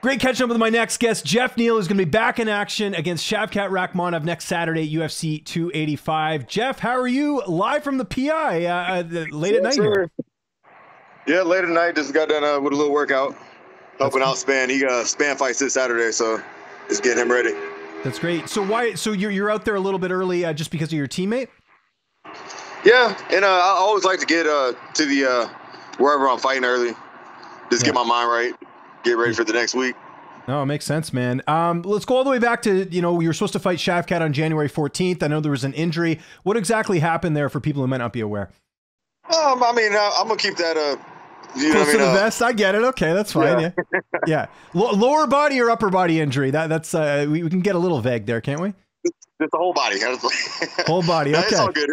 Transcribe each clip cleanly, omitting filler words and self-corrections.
Great catching up with my next guest, Jeff Neal, who's going to be back in action against Shavkat Rakhmonov next Saturday, UFC 285. Jeff, how are you? Live from the PI late at night here. Yeah, late at night. Just got done with a little workout, helping out Span. He Span fights this Saturday, so just getting him ready. That's great. So why? So you're out there a little bit early just because of your teammate? Yeah, and I always like to get to the wherever I'm fighting early, just get my mind right. Get ready for the next week. No, it makes sense, man. Let's go all the way back to, you know, you were supposed to fight Shavkat on January 14th. I know there was an injury. What exactly happened there for people who might not be aware? I mean, I'm going to keep that you close know to the vest. I get it. Okay, that's fine. Yeah. Yeah. Lower body or upper body injury? That's we can get a little vague there, can't we? It's the whole body. Whole body. Okay. It's all good.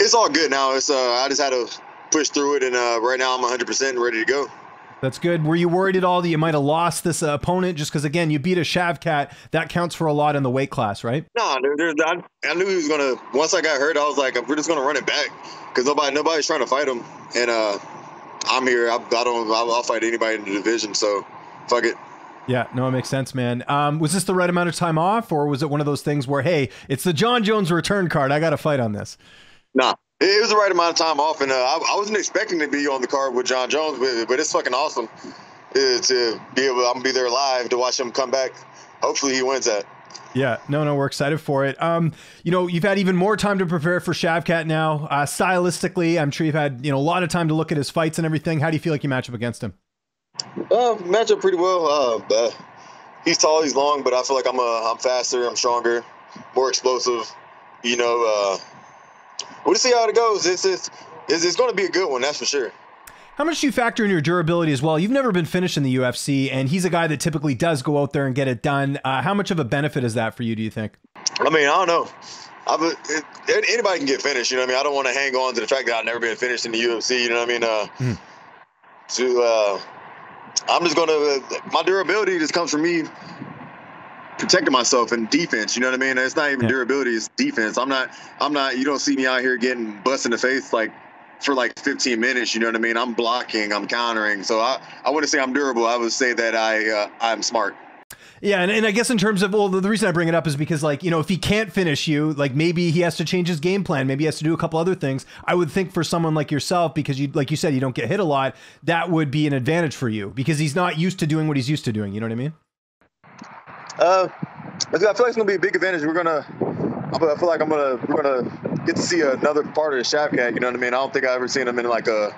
It's all good now. It's I just had to push through it, and right now I'm 100% ready to go. That's good. Were you worried at all that you might have lost this opponent? Just because, again, you beat a Shavkat, that counts for a lot in the weight class, right? No, I knew he was going to. Once I got hurt, I was like, we're just going to run it back because nobody's trying to fight him, and I'm here. I'll fight anybody in the division, so fuck it. Yeah, no, it makes sense, man. Was this the right amount of time off, or was it one of those things where, hey, it's the Jon Jones return card, I got to fight on this? Nah. It was the right amount of time off, and I wasn't expecting to be on the card with Jon Jones, but it's fucking awesome to be able. I'm gonna be there live to watch him come back. Hopefully, he wins that. Yeah, no, we're excited for it. You know, you've had even more time to prepare for Shavkat now. Stylistically, I'm sure you've had a lot of time to look at his fights and everything. How do you feel like you match up against him? Match up pretty well. He's tall, he's long, but I feel like I'm faster, I'm stronger, more explosive. You know. We'll just see how it goes. It's going to be a good one, that's for sure. How much do you factor in your durability as well? You've never been finished in the UFC, and he's a guy that typically does go out there and get it done. How much of a benefit is that for you, do you think? I mean, I don't know. Anybody can get finished, you know what I mean? I don't want to hang on to the fact that I've never been finished in the UFC, you know what I mean? I'm just going to – my durability just comes from me protecting myself and defense, you know what I mean? It's not even durability, it's defense. I'm not you don't see me out here getting bust in the face like for like 15 minutes, you know what I mean? I'm blocking, I'm countering. So I wouldn't say I'm durable. I would say that I'm smart. Yeah, and I guess in terms of, well, the reason I bring it up is because, like, you know, if he can't finish you, like, maybe he has to change his game plan. Maybe he has to do a couple other things. I would think for someone like yourself, because, like you said, you don't get hit a lot, that would be an advantage for you because he's not used to doing what he's used to doing. You know what I mean? I feel like it's gonna be a big advantage. I feel like we're gonna get to see another part of Shavkat. You know what I mean? I don't think I've ever seen him in like a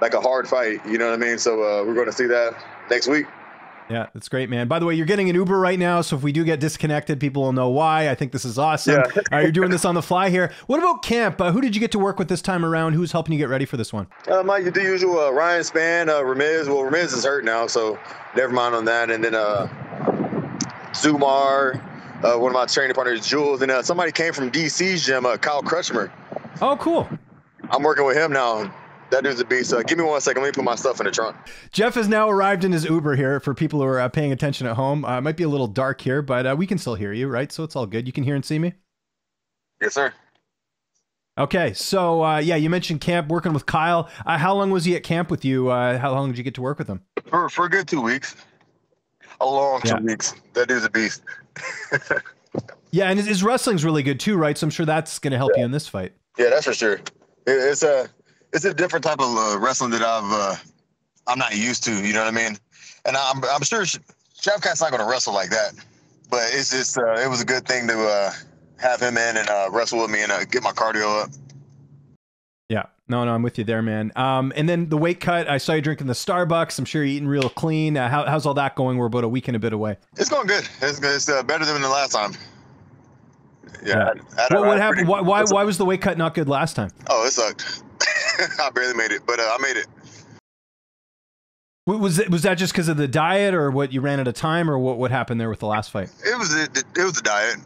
hard fight. You know what I mean? So we're gonna see that next week. Yeah, that's great, man. By the way, you're getting an Uber right now, so if we do get disconnected, people will know why. I think this is awesome. Yeah. You're doing this on the fly here. What about camp? Who did you get to work with this time around? Who's helping you get ready for this one? Mike, the usual Ryan Span, Ramez. Well, Ramez is hurt now, so never mind on that. And then. Zumar, one of my training partners, Jules, and somebody came from DC's gym, Kyle Kretschmer. Oh, cool. I'm working with him now. That dude's a beast. Give me one second. Let me put my stuff in the trunk. Jeff has now arrived in his Uber here for people who are paying attention at home. It might be a little dark here, but we can still hear you, right? So it's all good. You can hear and see me? Yes, sir. Okay. So, yeah, you mentioned camp, working with Kyle. How long was he at camp with you? How long did you get to work with him? For a good 2 weeks. A long 2 weeks. That is a beast. Yeah, and his wrestling's really good too, right? So I'm sure that's going to help you in this fight. Yeah, that's for sure. It's a different type of wrestling that I'm not used to. You know what I mean? And I'm sure Shavkat's not going to wrestle like that. But it's just it was a good thing to have him in and wrestle with me and get my cardio up. Yeah. No, I'm with you there, man. And then the weight cut, I saw you drinking the Starbucks. I'm sure you're eating real clean. How's all that going? We're about a week and a bit away. It's going good. It's good. It's better than the last time. Yeah. What happened? Why was the weight cut not good last time? Oh, it sucked. I barely made it, but I made it. Was that just because of the diet or what you ran out of time or what happened there with the last fight? It was the diet.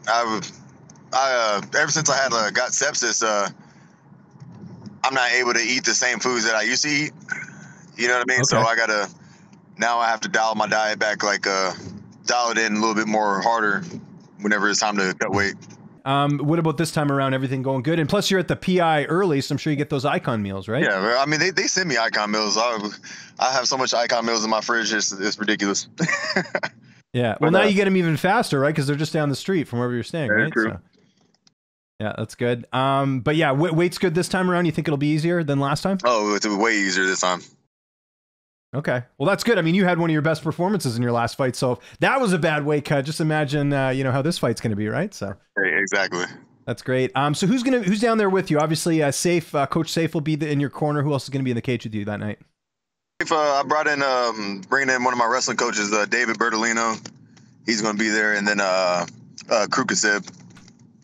Ever since I had got sepsis, I'm not able to eat the same foods that I used to eat. You know what I mean? Okay. So now I have to dial my diet back, dial it in a little bit more harder whenever it's time to cut weight. What about this time around? Everything going good? And plus, you're at the PI early, so I'm sure you get those Icon Meals, right? Yeah, I mean, they send me Icon Meals. I have so much Icon Meals in my fridge, it's ridiculous. Yeah, well, now you get them even faster, right? Because they're just down the street from wherever you're staying, right? True. So, yeah, that's good. But yeah, weight's good this time around. You think it'll be easier than last time? Oh, it's way easier this time. Okay. Well, that's good. I mean, you had one of your best performances in your last fight, so if that was a bad weight cut, just imagine, you know, how this fight's going to be, right? So exactly. That's great. So who's down there with you? Obviously, Safe, Coach Safe will be in your corner. Who else is going to be in the cage with you that night? I brought in, bringing in one of my wrestling coaches, David Bertolino. He's going to be there, and then Krukasib.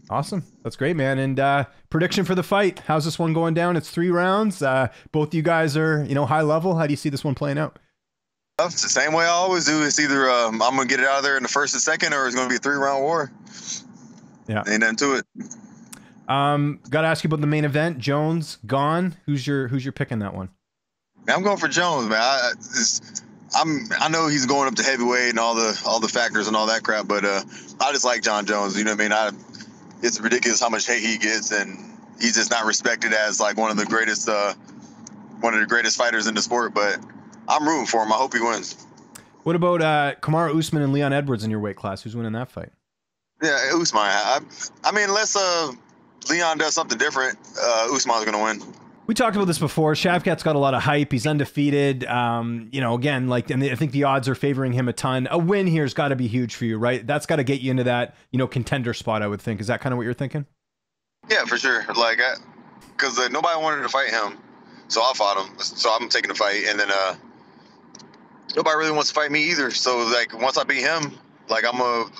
Awesome. That's great, man. And prediction for the fight. How's this one going down? It's 3 rounds. Both you guys are, you know, high level. How do you see this one playing out? It's the same way I always do. It's either I'm going to get it out of there in the first and second, or it's going to be a 3-round war. Yeah. Ain't nothing to it. Got to ask you about the main event. Jones gone. Who's your pick in that one? Man, I'm going for Jones, man. I know he's going up to heavyweight and all the factors and all that crap, but I just like Jon Jones. You know what I mean? It's ridiculous how much hate he gets, and he's just not respected as like one of the greatest fighters in the sport. But I'm rooting for him. I hope he wins. What about Kamaru Usman and Leon Edwards in your weight class? Who's winning that fight? Yeah, Usman. I mean, unless Leon does something different, Usman's gonna win. We talked about this before. Shavkat's got a lot of hype. He's undefeated. You know, again, like, and I think the odds are favoring him a ton. A win here's got to be huge for you, right? That's got to get you into that, you know, contender spot, I would think. Is that kind of what you're thinking? Yeah, for sure. Like, because nobody wanted to fight him, so I fought him. So I'm taking the fight, and then nobody really wants to fight me either. So like, once I beat him, like I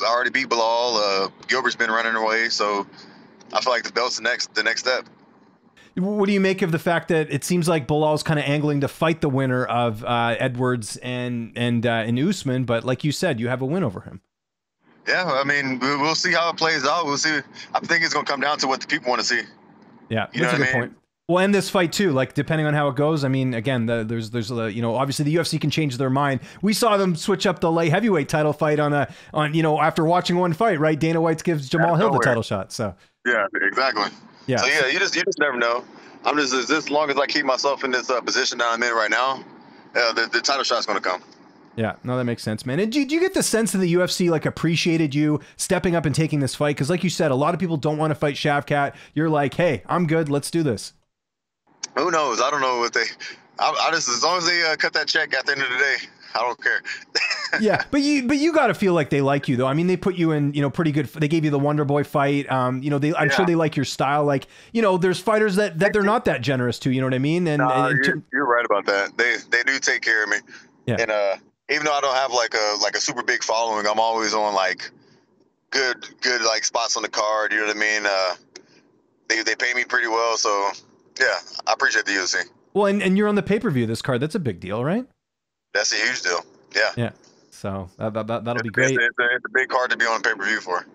already beat Bilal. Gilbert's been running away, so I feel like the belt's the next step. What do you make of the fact that it seems like Bilal's kind of angling to fight the winner of Edwards and Usman, but like you said, you have a win over him? Yeah, I mean, we'll see how it plays out. We'll see. I think it's going to come down to what the people want to see. Yeah, you know what I mean? That's a good point. Well, and this fight too, like depending on how it goes. I mean, again, you know, obviously the UFC can change their mind. We saw them switch up the light heavyweight title fight on you know, after watching one fight, right? Dana White gives Jamal Hill the title shot. So yeah, exactly. Yeah. So yeah, you just never know. I'm just as long as I keep myself in this position that I'm in right now, the title shot's gonna come. Yeah, no, that makes sense, man. And do you get the sense that the UFC like appreciated you stepping up and taking this fight? Because like you said, a lot of people don't want to fight Shavkat. You're like, hey, I'm good. Let's do this. Who knows? I don't know what they. I just, as long as they cut that check at the end of the day, I don't care. Yeah, but you got to feel like they like you, though. I mean, they put you in, you know, pretty good. They gave you the Wonderboy fight. You know, I'm sure they like your style. Like, you know, there's fighters that they're not that generous to. You know what I mean? And, you're right about that. They do take care of me. Yeah. And even though I don't have like a super big following, I'm always on like good like spots on the card. You know what I mean? They pay me pretty well, so yeah, I appreciate the UFC. Well, and you're on the pay-per-view this card. That's a big deal, right? That's a huge deal. Yeah. Yeah. So that'll be great. It's a big card to be on pay-per-view for.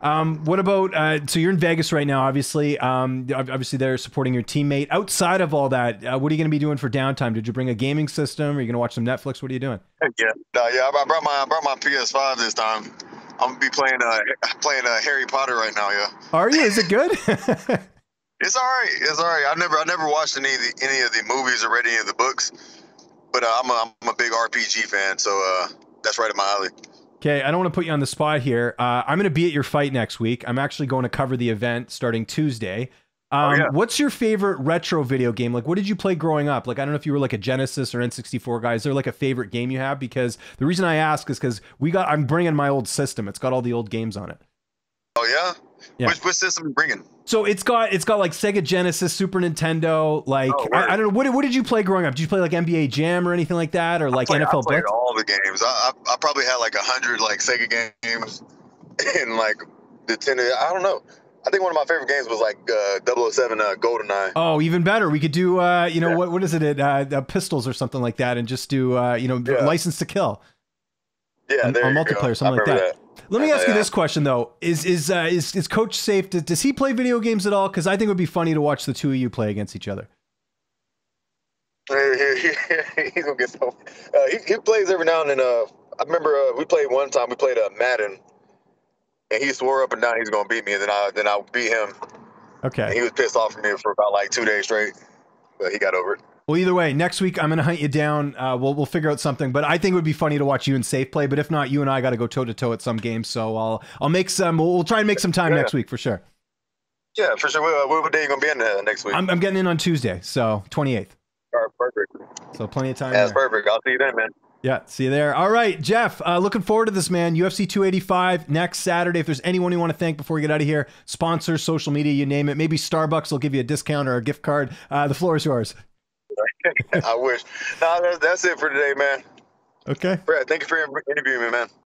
What about, so you're in Vegas right now, obviously. Obviously they're supporting your teammate. Outside of all that, what are you going to be doing for downtime? Did you bring a gaming system? Are you going to watch some Netflix? What are you doing? Yeah. I brought my PS5 this time. I'm going to be playing Harry Potter right now. Yeah. Are you? Is it good? It's all right. It's all right. I never watched any of the movies or read any of the books, but I'm a big RPG fan, so that's right up my alley. Okay, I don't want to put you on the spot here. I'm going to be at your fight next week. I'm actually going to cover the event starting Tuesday. What's your favorite retro video game? Like, what did you play growing up? Like, I don't know if you were like a Genesis or N64 guy. Is there like a favorite game you have? Because the reason I ask is because I'm bringing my old system. It's got all the old games on it. Oh, yeah? Yeah. Which system are you bringing? So it's got like Sega Genesis, Super Nintendo, like I don't know. What did you play growing up? Did you play like NBA Jam or anything like that, or like NFL? I played all the games. I probably had like 100 like Sega games and like the 10. I don't know. I think one of my favorite games was like 007 GoldenEye. Oh, even better. We could do you know, what is it? Pistols or something like that, and just do you know, License to Kill. Yeah, there on you multiplayer, go. Something I like that. Let me ask you this question though: Is Coach Safe? Does he play video games at all? Because I think it would be funny to watch the two of you play against each other. He's gonna get so. He plays every now and then. I remember we played one time. We played Madden, and he swore up and down he was gonna beat me, and then I beat him. Okay. And he was pissed off at me for about like 2 days straight, but he got over it. Well, either way, next week I'm gonna hunt you down. We'll figure out something. But I think it would be funny to watch you and Safe play. But if not, you and I got to go toe to toe at some games. So I'll make some. We'll try and make some time next week for sure. Yeah, for sure. What day are you gonna be in next week? I'm getting in on Tuesday, so 28th. All right, perfect. So plenty of time. That's perfect. I'll see you then, man. Yeah, see you there. All right, Jeff, looking forward to this, man. UFC 285 next Saturday. If there's anyone you want to thank before we get out of here, sponsors, social media, you name it. Maybe Starbucks will give you a discount or a gift card. The floor is yours. I wish. No, that's it for today, man. Okay. Brad, thank you for interviewing me, man.